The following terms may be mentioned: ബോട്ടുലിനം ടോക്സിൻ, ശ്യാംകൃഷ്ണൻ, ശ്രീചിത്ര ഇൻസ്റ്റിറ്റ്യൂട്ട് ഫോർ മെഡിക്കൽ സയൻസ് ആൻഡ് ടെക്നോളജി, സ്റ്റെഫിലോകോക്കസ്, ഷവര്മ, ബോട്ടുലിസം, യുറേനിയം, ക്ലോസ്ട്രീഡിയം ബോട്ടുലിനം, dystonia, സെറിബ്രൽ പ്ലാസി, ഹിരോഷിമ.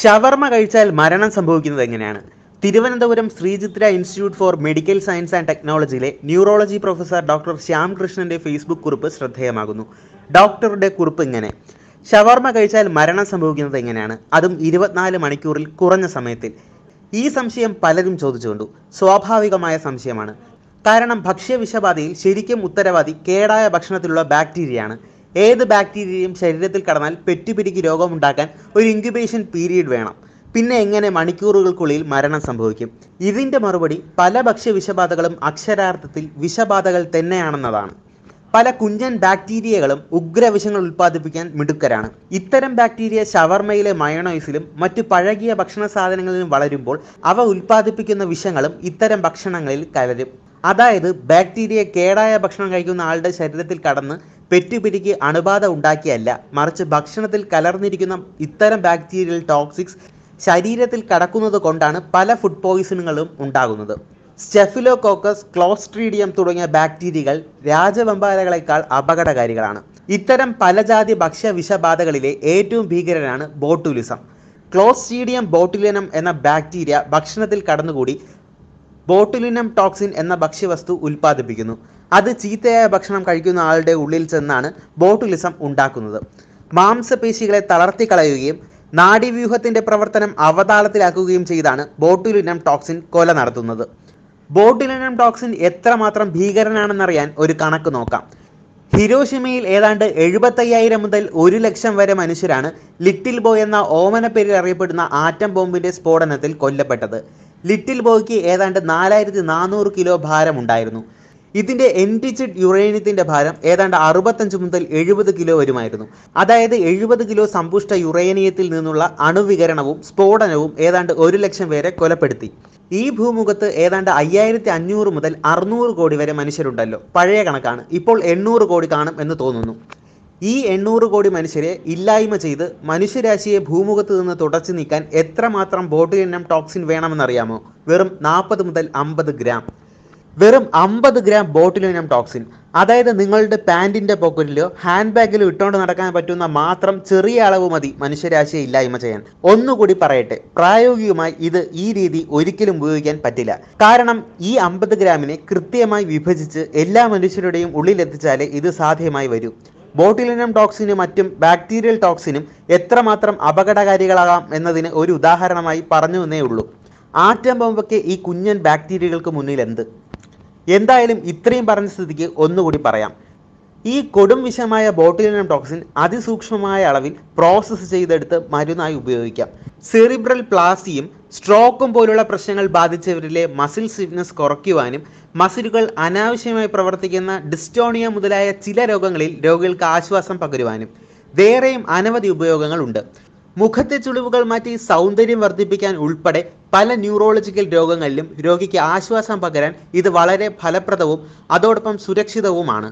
ഷവർമ്മ കഴിച്ചാൽ മരണം സംഭവിക്കുന്നത് എങ്ങനെയാണ്? Thiruvananthapuram Sree Chitra institute for medical science and ടെക്നോളജിയിലെ ന്യൂറോളജി പ്രൊഫസർ ഡോക്ടർ ശ്യാംകൃഷ്ണന്റെ ഫേസ്ബുക്ക് കുറിപ്പ് ശ്രദ്ധേയമാകുന്നു. ഡോക്ടറുടെ കുറിപ്പ് ഇങ്ങനെ: ഷവർമ്മ കഴിച്ചാൽ മരണം സംഭവിക്കുന്നത് എങ്ങനെയാണ്, അതും 24 മണിക്കൂറിൽ കുറഞ്ഞ സമയത്തിൽ. ഈ സംശയം പലരും ചോദിച്ചു കൊണ്ടു. സ്വാഭാവികമായ സംശയമാണ്. കാരണം ഭക്ഷ്യവിഷബാധയിൽ ശരിക്കും ഉത്തരവാദി കേടായ ഭക്ഷണത്തിലുള്ള ബാക്ടീരിയയാണ്. ഏത് ബാക്ടീരിയയും ശരീരത്തിൽ കടന്നാൽ പെറ്റുപിടിക്ക് രോഗമുണ്ടാക്കാൻ ഒരു ഇൻക്യുബേഷൻ പീരീഡ് വേണം. പിന്നെ എങ്ങനെ മണിക്കൂറുകൾക്കുള്ളിൽ മരണം സംഭവിക്കും? ഇതിൻ്റെ മറുപടി പല ഭക്ഷ്യവിഷബാധകളും അക്ഷരാർത്ഥത്തിൽ വിഷബാധകൾ തന്നെയാണെന്നതാണ്. പല കുഞ്ഞൻ ബാക്ടീരിയകളും ഉഗ്രവിഷങ്ങൾ ഉൽപ്പാദിപ്പിക്കാൻ മിടുക്കരാണ്. ഇത്തരം ബാക്ടീരിയ ഷവർമ്മയിലെ മയണൈസിലും മറ്റു പഴകിയ ഭക്ഷണ സാധനങ്ങളിലും വളരുമ്പോൾ അവ ഉൽപ്പാദിപ്പിക്കുന്ന വിഷങ്ങളും ഇത്തരം ഭക്ഷണങ്ങളിൽ കലരും. അതായത് ബാക്ടീരിയ കേടായ ഭക്ഷണം കഴിക്കുന്ന ആളുടെ ശരീരത്തിൽ കടന്ന് പെറ്റുപിടിക്ക് അണുബാധ ഉണ്ടാക്കിയല്ല, മറിച്ച് ഭക്ഷണത്തിൽ കലർന്നിരിക്കുന്ന ഇത്തരം ബാക്ടീരിയൽ ടോക്സിക്സ് ശരീരത്തിൽ കടക്കുന്നത് കൊണ്ടാണ് പല ഫുഡ് പോയിസണുകളും ഉണ്ടാകുന്നത്. സ്റ്റെഫിലോകോക്കസ്, ക്ലോസ്ട്രീഡിയം തുടങ്ങിയ ബാക്ടീരിയകൾ രാജവെമ്പാലകളെക്കാൾ അപകടകാരികളാണ്. ഇത്തരം പലജാതി ഭക്ഷ്യ വിഷബാധകളിലെ ഏറ്റവും ഭീകരനാണ് ബോട്ടുലിസം. ക്ലോസ്ട്രീഡിയം ബോട്ടുലിനം എന്ന ബാക്ടീരിയ ഭക്ഷണത്തിൽ കടന്നുകൂടി ബോട്ടുലിനം ടോക്സിൻ എന്ന ഭക്ഷ്യവസ്തു ഉൽപ്പാദിപ്പിക്കുന്നു. അത് ചീത്തയായ ഭക്ഷണം കഴിക്കുന്ന ആളുടെ ഉള്ളിൽ ചെന്നാണ് ബോട്ടുലിസം ഉണ്ടാക്കുന്നത്. മാംസപേശികളെ തളർത്തിക്കളയുകയും നാഡീവ്യൂഹത്തിൻ്റെ പ്രവർത്തനം അവതാളത്തിലാക്കുകയും ചെയ്താണ് ബോട്ടുലിനം ടോക്സിൻ കൊല നടത്തുന്നത്. ബോട്ടുലിനം ടോക്സിൻ എത്രമാത്രം ഭീകരനാണെന്നറിയാൻ ഒരു കണക്ക് നോക്കാം. ഹിരോഷിമയിൽ ഏതാണ്ട് 75,000 മുതൽ 100,000 വരെ മനുഷ്യരാണ് ലിറ്റിൽ ബോയ് എന്ന ഓമന പേരിൽ അറിയപ്പെടുന്ന ആറ്റം ബോംബിൻ്റെ സ്ഫോടനത്തിൽ കൊല്ലപ്പെട്ടത്. ലിറ്റിൽ ബോയ്ക്ക് ഏതാണ്ട് 4,400 കിലോ ഭാരം ഉണ്ടായിരുന്നു. ഇതിൻ്റെ എൻറിച്ച്ഡ് യുറേനിയത്തിൻ്റെ ഭാരം ഏതാണ്ട് 65 മുതൽ 70 കിലോ വരുമായിരുന്നു. അതായത് 70 കിലോ സമ്പുഷ്ട യുറേനിയത്തിൽ നിന്നുള്ള അണുവികരണവും സ്ഫോടനവും ഏതാണ്ട് 1,00,000 പേരെ കൊലപ്പെടുത്തി. ഈ ഭൂമുഖത്ത് ഏതാണ്ട് 5,500 മുതൽ 600 കോടി വരെ മനുഷ്യരുണ്ടല്ലോ. പഴയ കണക്കാണ്, ഇപ്പോൾ 800 കോടി കാണും എന്ന് തോന്നുന്നു. ഈ 800 കോടി മനുഷ്യരെ ഇല്ലായ്മ ചെയ്ത് മനുഷ്യരാശിയെ ഭൂമുഖത്ത് നിന്ന് തുടച്ചു നീക്കാൻ എത്രമാത്രം ബോട്ടുലിനം ടോക്സിൻ വേണമെന്നറിയാമോ? വെറും 40 മുതൽ 50 ഗ്രാം. വെറും 50 ഗ്രാം ബോട്ടുലിനം ടോക്സിൻ. അതായത് നിങ്ങളുടെ പാൻറ്റിൻ്റെ പോക്കറ്റിലോ ഹാൻഡ് ബാഗിലോ ഇട്ടുകൊണ്ട് നടക്കാൻ പറ്റുന്ന മാത്രം ചെറിയ അളവ് മതി മനുഷ്യരാശിയെ ഇല്ലായ്മ ചെയ്യാൻ. ഒന്നുകൂടി പറയട്ടെ, പ്രായോഗികമായി ഈ രീതി ഒരിക്കലും ഉപയോഗിക്കാൻ പറ്റില്ല. കാരണം ഈ 50 ഗ്രാമിനെ കൃത്യമായി വിഭജിച്ച് എല്ലാ മനുഷ്യരുടെയും ഉള്ളിലെത്തിച്ചാലേ ഇത് സാധ്യമായി വരൂ. ബോട്ടുലിനം ടോക്സിനും മറ്റും ബാക്ടീരിയൽ ടോക്സിനും എത്രമാത്രം അപകടകാരികളാകാം എന്നതിന് ഒരു ഉദാഹരണമായി പറഞ്ഞു എന്നേ ഉള്ളൂ. ആറ്റം ബോംബൊക്കെ ഈ കുഞ്ഞൻ ബാക്ടീരിയകൾക്ക് മുന്നിൽ എന്ത്? എന്തായാലും ഇത്രയും പറഞ്ഞ സ്ഥിതിക്ക് ഒന്നുകൂടി പറയാം. ഈ കൊടും വിഷമായ ബോട്ടുലിനം ടോക്സിൻ അതിസൂക്ഷ്മമായ അളവിൽ പ്രോസസ്സ് ചെയ്തെടുത്ത് മരുന്നായി ഉപയോഗിക്കാം. സെറിബ്രൽ പ്ലാസിയും സ്ട്രോക്കും പോലുള്ള പ്രശ്നങ്ങൾ ബാധിച്ചവരിലെ മസിൽ സ്റ്റിഫ്നെസ് കുറയ്ക്കുവാനും മസിലുകൾ അനാവശ്യമായി പ്രവർത്തിക്കുന്ന ഡിസ്റ്റോണിയ മുതലായ ചില രോഗങ്ങളിൽ രോഗികൾക്ക് ആശ്വാസം പകരുവാനും വേറെയും അനവധി ഉപയോഗങ്ങളുണ്ട്. മുഖത്തെ ചുളിവുകൾ മാറ്റി സൗന്ദര്യം വർദ്ധിപ്പിക്കാൻ ഉൾപ്പെടെ പല ന്യൂറോളജിക്കൽ രോഗങ്ങളിലും രോഗിക്ക് ആശ്വാസം പകരാൻ ഇത് വളരെ ഫലപ്രദവും അതോടൊപ്പം സുരക്ഷിതവുമാണ്.